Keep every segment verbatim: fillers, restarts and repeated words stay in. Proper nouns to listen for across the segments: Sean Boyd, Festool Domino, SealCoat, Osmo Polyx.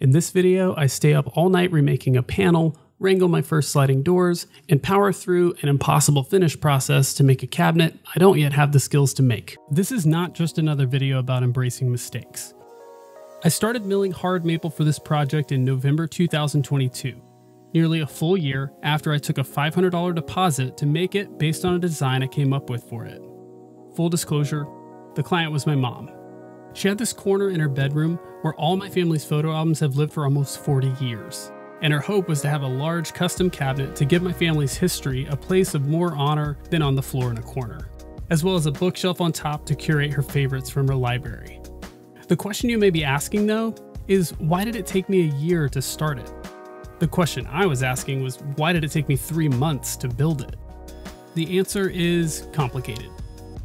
In this video, I stay up all night remaking a panel, wrangle my first sliding doors, and power through an impossible finish process to make a cabinet I don't yet have the skills to make. This is not just another video about embracing mistakes. I started milling hard maple for this project in November two thousand twenty-two, nearly a full year after I took a five hundred dollar deposit to make it based on a design I came up with for it. Full disclosure, the client was my mom. She had this corner in her bedroom where all my family's photo albums have lived for almost forty years. And her hope was to have a large custom cabinet to give my family's history a place of more honor than on the floor in a corner, as well as a bookshelf on top to curate her favorites from her library. The question you may be asking though, is why did it take me a year to start it? The question I was asking was why did it take me three months to build it? The answer is complicated.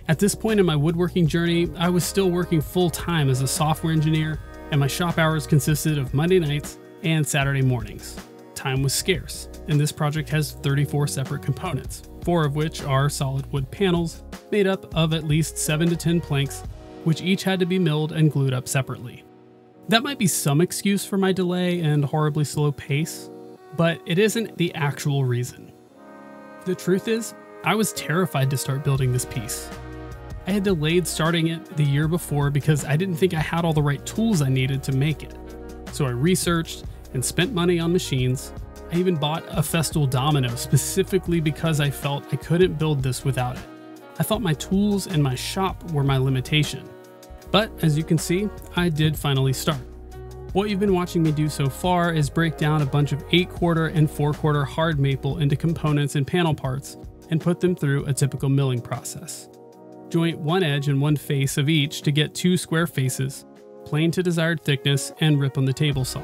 At this point in my woodworking journey, I was still working full-time as a software engineer, and my shop hours consisted of Monday nights and Saturday mornings. Time was scarce, and this project has thirty-four separate components, four of which are solid wood panels made up of at least seven to ten planks, which each had to be milled and glued up separately. That might be some excuse for my delay and horribly slow pace, but it isn't the actual reason. The truth is, I was terrified to start building this piece. I had delayed starting it the year before because I didn't think I had all the right tools I needed to make it. So I researched and spent money on machines. I even bought a Festool Domino specifically because I felt I couldn't build this without it. I thought my tools and my shop were my limitation. But as you can see, I did finally start. What you've been watching me do so far is break down a bunch of eight quarter and four quarter hard maple into components and panel parts and put them through a typical milling process. Joint one edge and one face of each to get two square faces, plane to desired thickness, and rip on the table saw.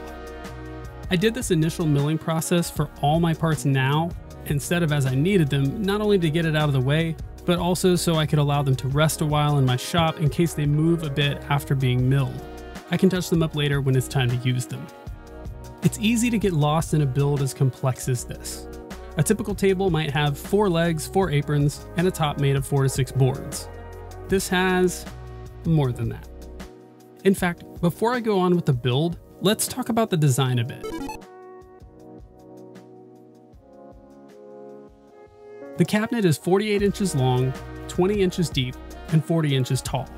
I did this initial milling process for all my parts now, instead of as I needed them, not only to get it out of the way, but also so I could allow them to rest a while in my shop in case they move a bit after being milled. I can touch them up later when it's time to use them. It's easy to get lost in a build as complex as this. A typical table might have four legs, four aprons, and a top made of four to six boards. This has more than that. In fact, before I go on with the build, let's talk about the design a bit. The cabinet is forty-eight inches long, twenty inches deep, and forty inches tall.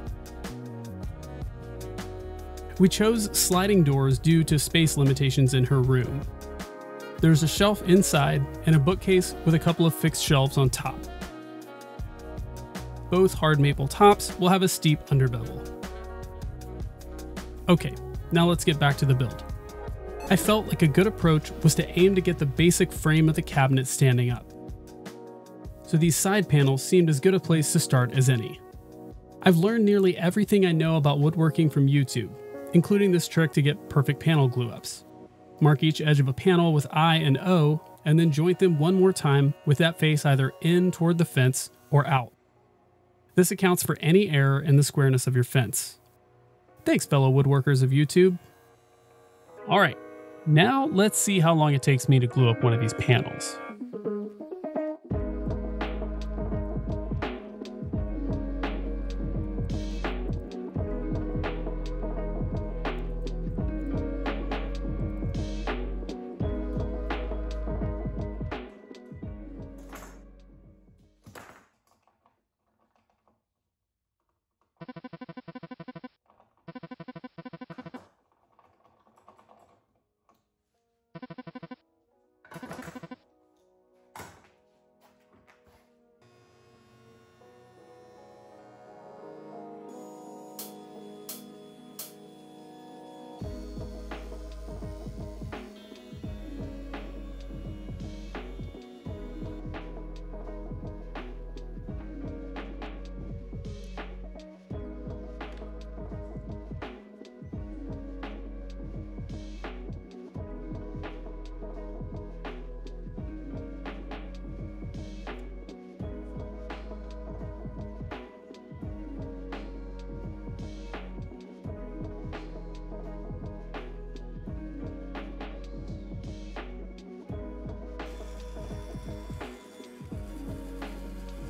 We chose sliding doors due to space limitations in her room. There's a shelf inside and a bookcase with a couple of fixed shelves on top. Both hard maple tops will have a steep underbevel. Okay, now let's get back to the build. I felt like a good approach was to aim to get the basic frame of the cabinet standing up. So these side panels seemed as good a place to start as any. I've learned nearly everything I know about woodworking from YouTube, including this trick to get perfect panel glue-ups. Mark each edge of a panel with I and O, and then joint them one more time with that face either in toward the fence or out. This accounts for any error in the squareness of your fence. Thanks, fellow woodworkers of YouTube. All right, now let's see how long it takes me to glue up one of these panels.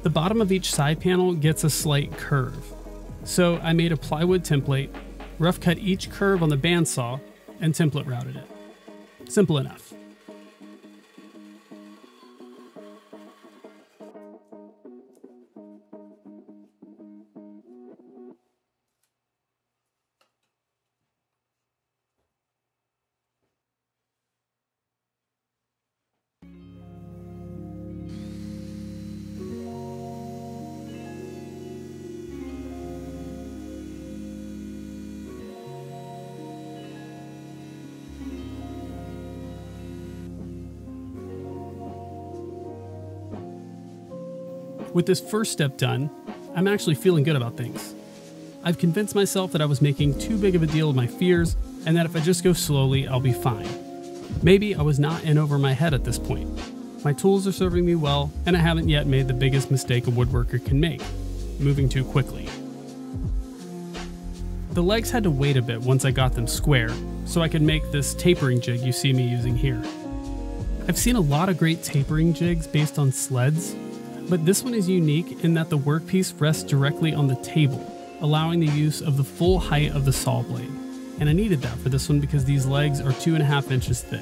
The bottom of each side panel gets a slight curve. So I made a plywood template, rough cut each curve on the bandsaw, and template routed it. Simple enough. With this first step done, I'm actually feeling good about things. I've convinced myself that I was making too big of a deal of my fears and that if I just go slowly, I'll be fine. Maybe I was not in over my head at this point. My tools are serving me well, and I haven't yet made the biggest mistake a woodworker can make, moving too quickly. The legs had to wait a bit once I got them square, so I could make this tapering jig you see me using here. I've seen a lot of great tapering jigs based on sleds, but this one is unique in that the workpiece rests directly on the table, allowing the use of the full height of the saw blade. And I needed that for this one because these legs are two and a half inches thick.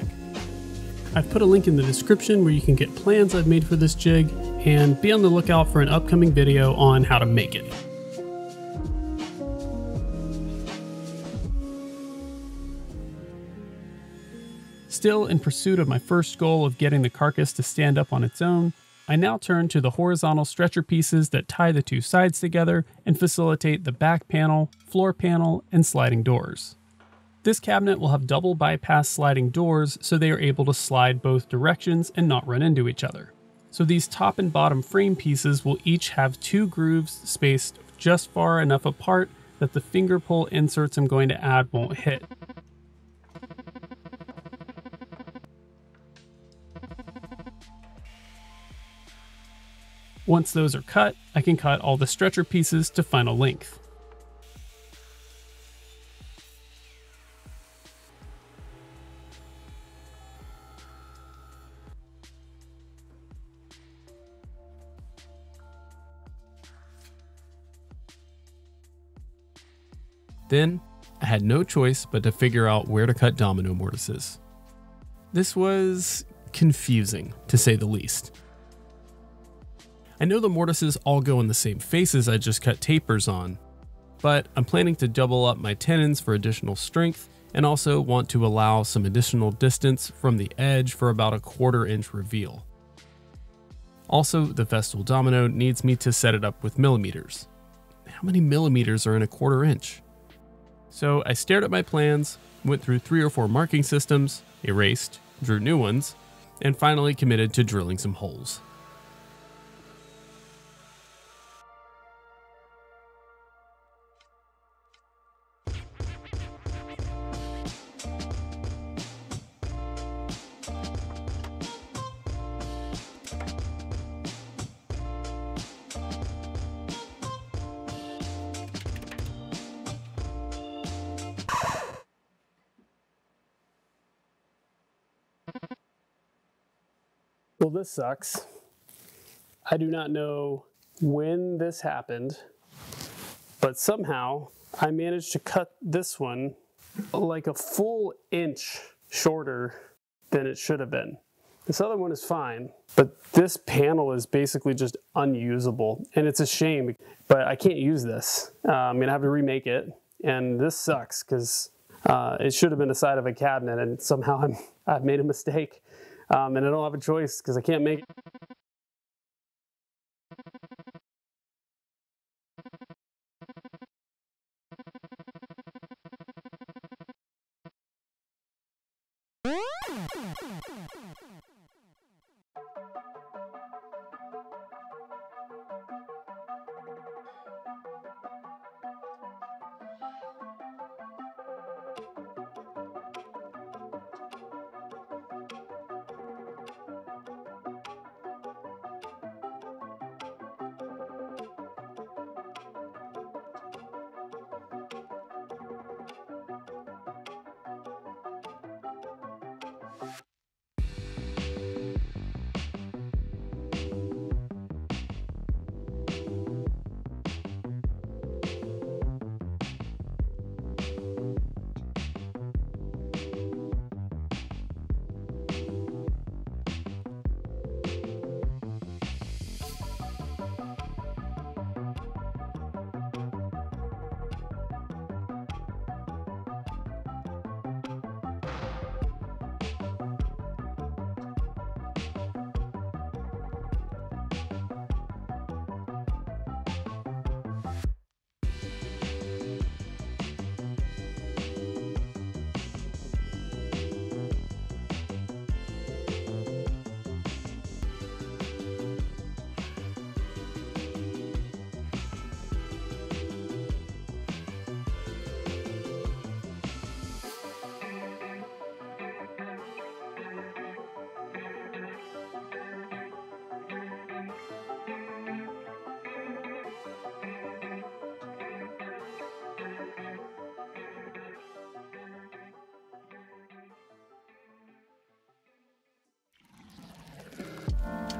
I've put a link in the description where you can get plans I've made for this jig, and be on the lookout for an upcoming video on how to make it. Still in pursuit of my first goal of getting the carcass to stand up on its own, I now turn to the horizontal stretcher pieces that tie the two sides together and facilitate the back panel, floor panel, and sliding doors. This cabinet will have double bypass sliding doors, so they are able to slide both directions and not run into each other. So these top and bottom frame pieces will each have two grooves spaced just far enough apart that the finger pull inserts I'm going to add won't hit. Once those are cut, I can cut all the stretcher pieces to final length. Then, I had no choice but to figure out where to cut domino mortises. This was confusing, to say the least. I know the mortises all go in the same faces I just cut tapers on, but I'm planning to double up my tenons for additional strength and also want to allow some additional distance from the edge for about a quarter inch reveal. Also, the Festool Domino needs me to set it up with millimeters. How many millimeters are in a quarter inch? So I stared at my plans, went through three or four marking systems, erased, drew new ones, and finally committed to drilling some holes. Well, this sucks. I do not know when this happened, but somehow I managed to cut this one like a full inch shorter than it should have been. This other one is fine, but this panel is basically just unusable, and it's a shame, but I can't use this. Uh, I'm gonna have to remake it, and this sucks because uh, it should have been the side of a cabinet, and somehow I'm, I've made a mistake. Um, and I don't have a choice because I can't make it.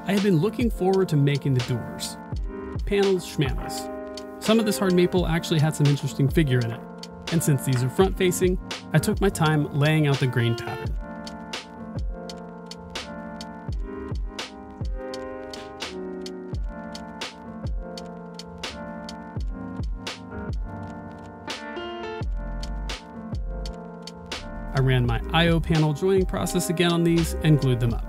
I had been looking forward to making the doors. Panels schmannels. Some of this hard maple actually had some interesting figure in it, and since these are front facing, I took my time laying out the grain pattern. I ran my I O panel joining process again on these and glued them up.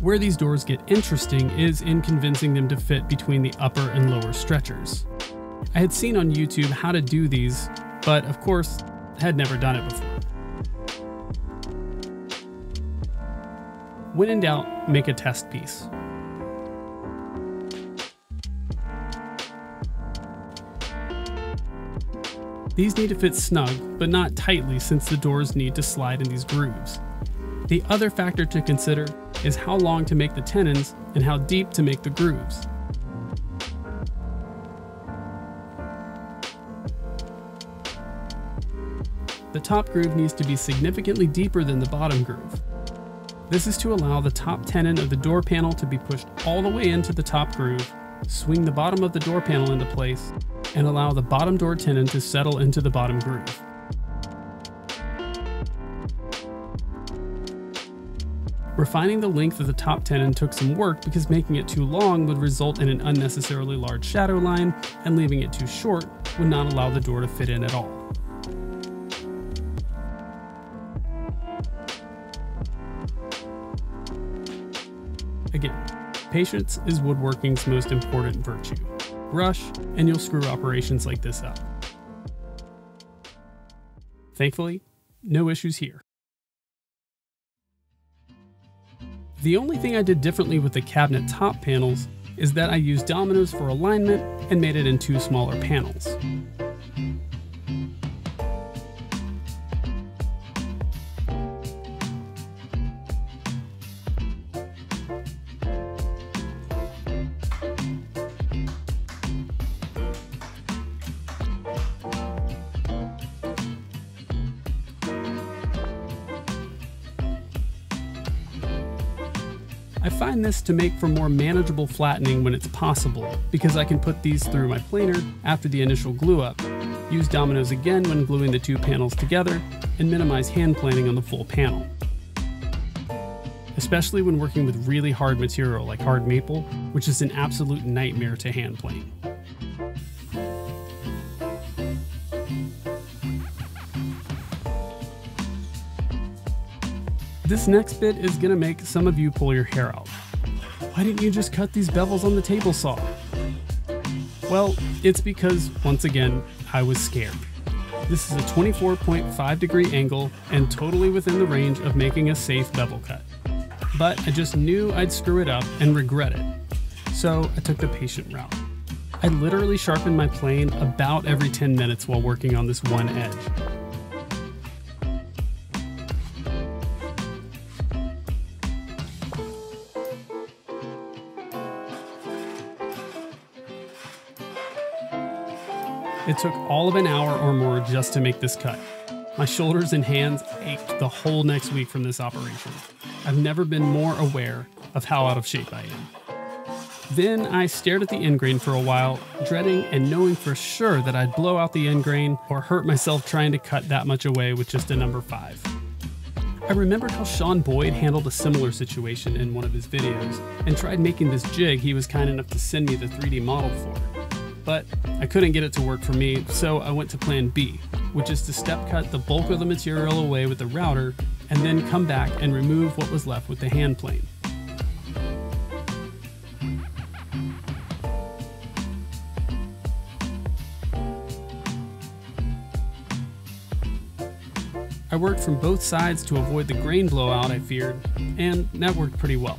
Where these doors get interesting is in convincing them to fit between the upper and lower stretchers. I had seen on YouTube how to do these, but of course, had never done it before. When in doubt, make a test piece. These need to fit snug, but not tightly since the doors need to slide in these grooves. The other factor to consider is how long to make the tenons and how deep to make the grooves. The top groove needs to be significantly deeper than the bottom groove. This is to allow the top tenon of the door panel to be pushed all the way into the top groove, swing the bottom of the door panel into place, and allow the bottom door tenon to settle into the bottom groove. Refining the length of the top tenon took some work because making it too long would result in an unnecessarily large shadow line, and leaving it too short would not allow the door to fit in at all. Again, patience is woodworking's most important virtue. Rush, and you'll screw operations like this up. Thankfully, no issues here. The only thing I did differently with the cabinet top panels is that I used dominoes for alignment and made it in two smaller panels. I find this to make for more manageable flattening when it's possible, because I can put these through my planer after the initial glue up, use dominoes again when gluing the two panels together, and minimize hand planing on the full panel. Especially when working with really hard material like hard maple, which is an absolute nightmare to hand plane. This next bit is going to make some of you pull your hair out. Why didn't you just cut these bevels on the table saw? Well, it's because, once again, I was scared. This is a twenty-four point five degree angle and totally within the range of making a safe bevel cut. But I just knew I'd screw it up and regret it. So I took the patient route. I literally sharpened my plane about every ten minutes while working on this one edge. It took all of an hour or more just to make this cut. My shoulders and hands ached the whole next week from this operation. I've never been more aware of how out of shape I am. Then I stared at the end grain for a while, dreading and knowing for sure that I'd blow out the end grain or hurt myself trying to cut that much away with just a number five. I remembered how Sean Boyd handled a similar situation in one of his videos and tried making this jig he was kind enough to send me the three D model for. But I couldn't get it to work for me, so I went to plan B, which is to step cut the bulk of the material away with the router and then come back and remove what was left with the hand plane. I worked from both sides to avoid the grain blowout I feared, and that worked pretty well.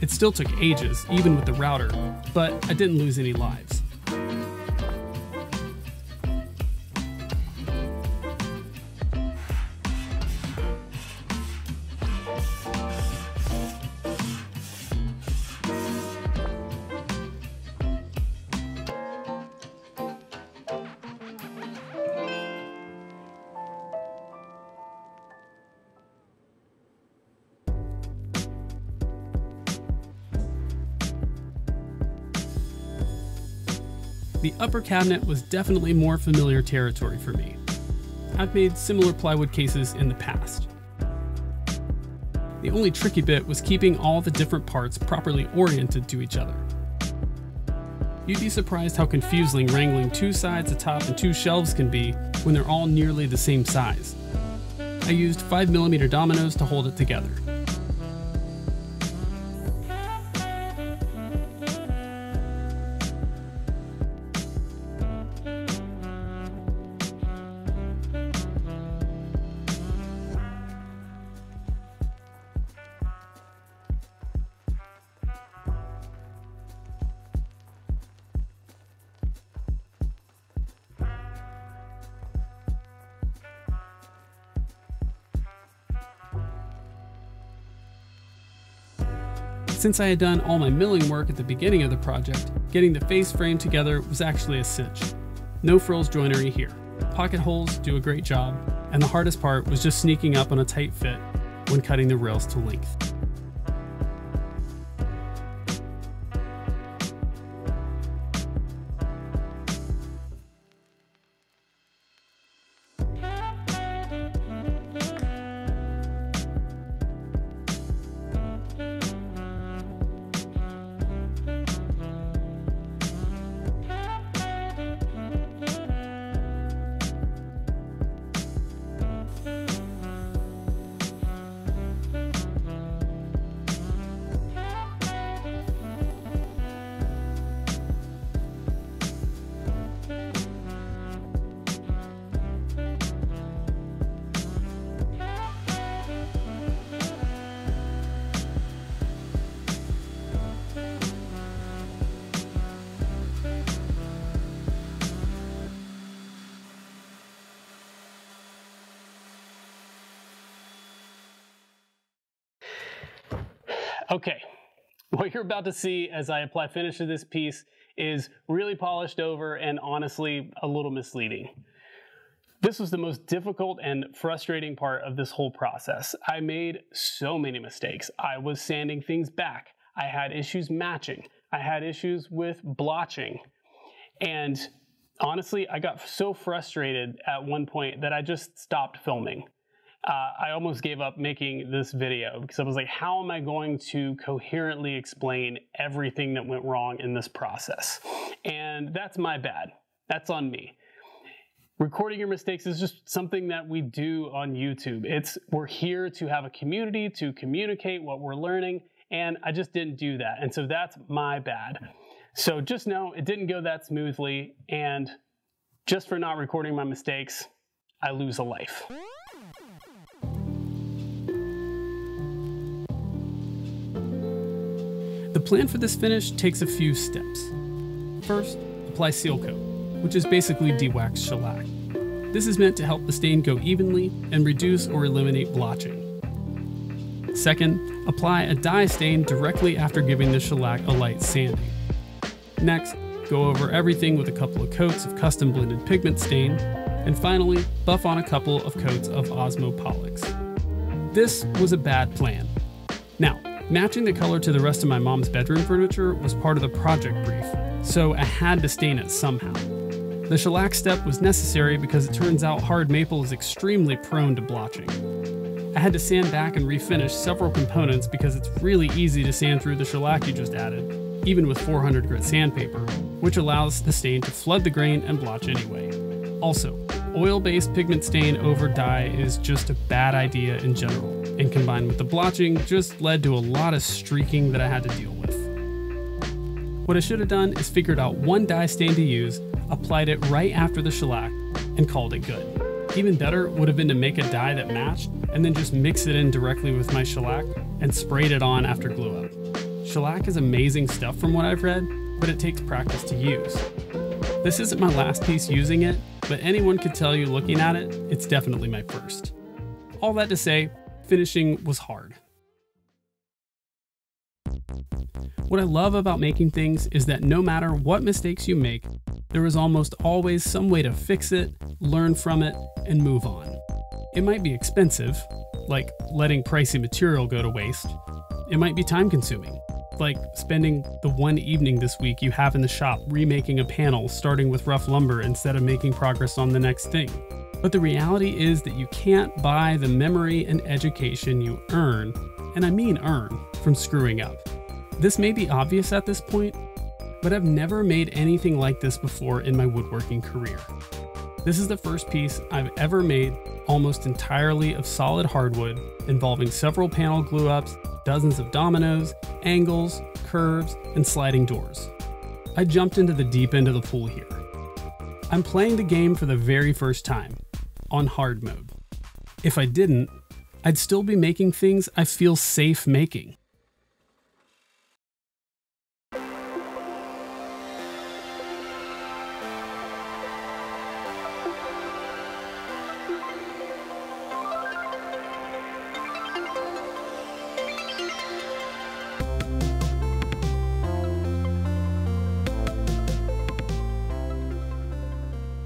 It still took ages, even with the router, but I didn't lose any lives. the upper cabinet was definitely more familiar territory for me. I've made similar plywood cases in the past. The only tricky bit was keeping all the different parts properly oriented to each other. You'd be surprised how confusing wrangling two sides, a top, and two shelves can be when they're all nearly the same size. I used five millimeter dominoes to hold it together. Since I had done all my milling work at the beginning of the project, getting the face frame together was actually a cinch. No frills joinery here. Pocket holes do a great job, and the hardest part was just sneaking up on a tight fit when cutting the rails to length. Okay, what you're about to see as I apply finish to this piece is really polished over and honestly a little misleading. This was the most difficult and frustrating part of this whole process. I made so many mistakes. I was sanding things back. I had issues matching. I had issues with blotching. And honestly, I got so frustrated at one point that I just stopped filming. Uh, I almost gave up making this video because I was like, how am I going to coherently explain everything that went wrong in this process? And that's my bad. That's on me. Recording your mistakes is just something that we do on YouTube. It's, we're here to have a community, to communicate what we're learning, and I just didn't do that. And so that's my bad. So just know it didn't go that smoothly, and just for not recording my mistakes, I lose a life. The plan for this finish takes a few steps. First, apply SealCoat, which is basically de-waxed shellac. This is meant to help the stain go evenly and reduce or eliminate blotching. Second, apply a dye stain directly after giving the shellac a light sanding. Next, go over everything with a couple of coats of custom blended pigment stain, and finally, buff on a couple of coats of Osmo Polyx. This was a bad plan. Now, matching the color to the rest of my mom's bedroom furniture was part of the project brief, so I had to stain it somehow. The shellac step was necessary because it turns out hard maple is extremely prone to blotching. I had to sand back and refinish several components because it's really easy to sand through the shellac you just added, even with four hundred grit sandpaper, which allows the stain to flood the grain and blotch anyway. Also, oil-based pigment stain over dye is just a bad idea in general, and combined with the blotching just led to a lot of streaking that I had to deal with. What I should have done is figured out one dye stain to use, applied it right after the shellac, and called it good. Even better would have been to make a dye that matched and then just mix it in directly with my shellac and sprayed it on after glue up. Shellac is amazing stuff from what I've read, but it takes practice to use. This isn't my last piece using it, but anyone could tell you looking at it, it's definitely my first. All that to say, finishing was hard. What I love about making things is that no matter what mistakes you make, there is almost always some way to fix it, learn from it, and move on. It might be expensive, like letting pricey material go to waste. It might be time consuming, like spending the one evening this week you have in the shop remaking a panel, starting with rough lumber instead of making progress on the next thing. But the reality is that you can't buy the memory and education you earn, and I mean earn, from screwing up. This may be obvious at this point, but I've never made anything like this before in my woodworking career. This is the first piece I've ever made almost entirely of solid hardwood, involving several panel glue-ups, dozens of dominoes, angles, curves, and sliding doors. I jumped into the deep end of the pool here. I'm playing the game for the very first time, on hard mode. If I didn't, I'd still be making things I feel safe making.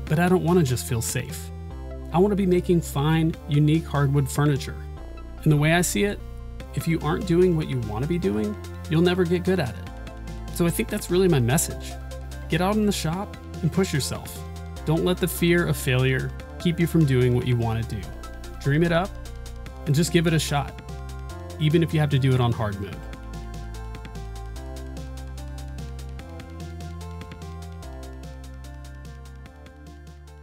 But I don't want to just feel safe. I want to be making fine, unique hardwood furniture. And the way I see it, if you aren't doing what you want to be doing, you'll never get good at it. So I think that's really my message. Get out in the shop and push yourself. Don't let the fear of failure keep you from doing what you want to do. Dream it up and just give it a shot, even if you have to do it on hard mode.